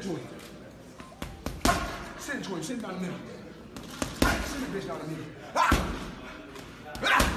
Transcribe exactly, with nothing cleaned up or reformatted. Send it to him. Send it to him. Send it down the middle. Send the bitch down the middle.